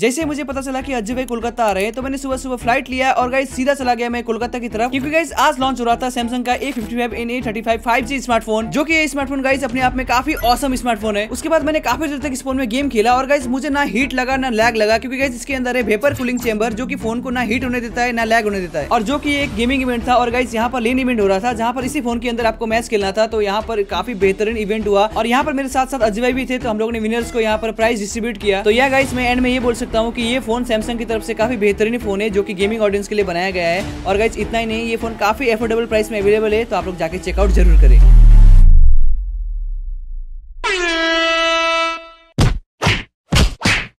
जैसे मुझे पता चला कि अजिभा कोलकाता आ रहे हैं तो मैंने सुबह सुबह फ्लाइट लिया और गाइस सीधा चला गया मैं कोलकाता की तरफ, क्योंकि गाइस आज लॉन्च हो रहा था सैमसंग का A55 5G स्मार्टफोन, जो कि ये स्मार्टफोन गाइस अपने आप में काफी औसम स्मार्टफोन है। उसके बाद मैंने काफी देर तक इस फोन में गेम खेला और गाइस मुझे ना हीट लगा ना लैग लगा, क्योंकि गाइस इसके अंदर है वेपर कूलिंग चेंबर जो कि फोन को ना हीट होने देता है ना लैग होने देता है, और जो की एक गेमिंग इवेंट था और गाइस यहाँ पर लेन इवेंट हो रहा था जहाँ पर इसी फोन के अंदर आपको मैच खेलना था। तो यहाँ पर काफी बेहतरीन इवेंट हुआ और यहाँ पर मेरे साथ साथ अजिभा भी थे, तो हम लोग ने विनर्स को यहाँ पर प्राइज डिस्ट्रीब्यूट किया। तो या गाइस मैं एंड में ये बोल सकता हूँ कि ये फोन सैमसंग की तरफ से काफी बेहतरीन फोन है जो कि गेमिंग ऑडियंस के लिए बनाया गया है, और गाइस इतना ही नहीं ये फोन काफी अफोर्डेबल प्राइस में अवेलेबल है, तो आप लोग जाके चेकआउट जरूर करें।